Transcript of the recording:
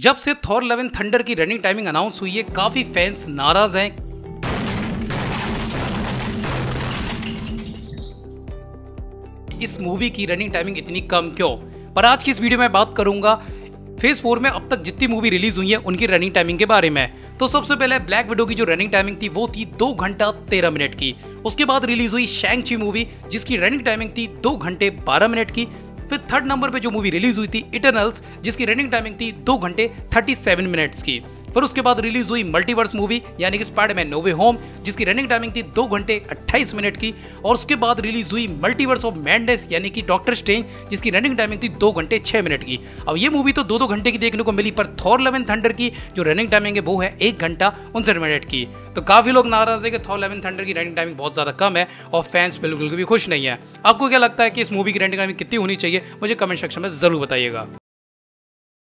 जब से Thor Love and Thunder की रनिंग टाइमिंग अनाउंस हुई है, काफी फैंस नाराज हैं। इस मूवी की रनिंग टाइमिंग इतनी कम क्यों? पर आज की इस वीडियो में बात करूंगा फेज 4 में अब तक जितनी मूवी रिलीज हुई है उनकी रनिंग टाइमिंग के बारे में। तो सबसे पहले ब्लैक विडो की जो रनिंग टाइमिंग थी वो थी 2 घंटा 13 मिनट की। उसके बाद रिलीज हुई शैंग-ची मूवी जिसकी रनिंग टाइमिंग थी 2 घंटे 12 मिनट की। फिर थर्ड नंबर पे जो मूवी रिलीज हुई थी इटर्नल्स जिसकी रनिंग टाइमिंग थी 2 घंटे 37 मिनट्स की। फिर उसके बाद रिलीज हुई मल्टीवर्स मूवी यानी कि स्पाइडरमैन नो वे होम जिसकी रनिंग टाइमिंग थी 2 घंटे 28 मिनट की। और उसके बाद रिलीज हुई मल्टीवर्स ऑफ मैडनेस यानी कि डॉक्टर स्ट्रेंज जिसकी रनिंग टाइमिंग थी 2 घंटे 6 मिनट की। अब ये मूवी तो 2-2 घंटे की देखने को मिली, पर थॉर लव एंड थंडर की जो रनिंग टाइमिंग है वो है 1 घंटा 59 मिनट की। तो काफ़ी लोग नाराज है कि थॉर लव एंड थंडर की रनिंग टाइमिंग बहुत ज़्यादा कम है और फैंस बिल्कुल भी खुश नहीं है। आपको क्या लगता है कि इस मूवी की रनिंग टाइमिंग कितनी होनी चाहिए? मुझे कमेंट सेक्शन में ज़रूर बताइएगा।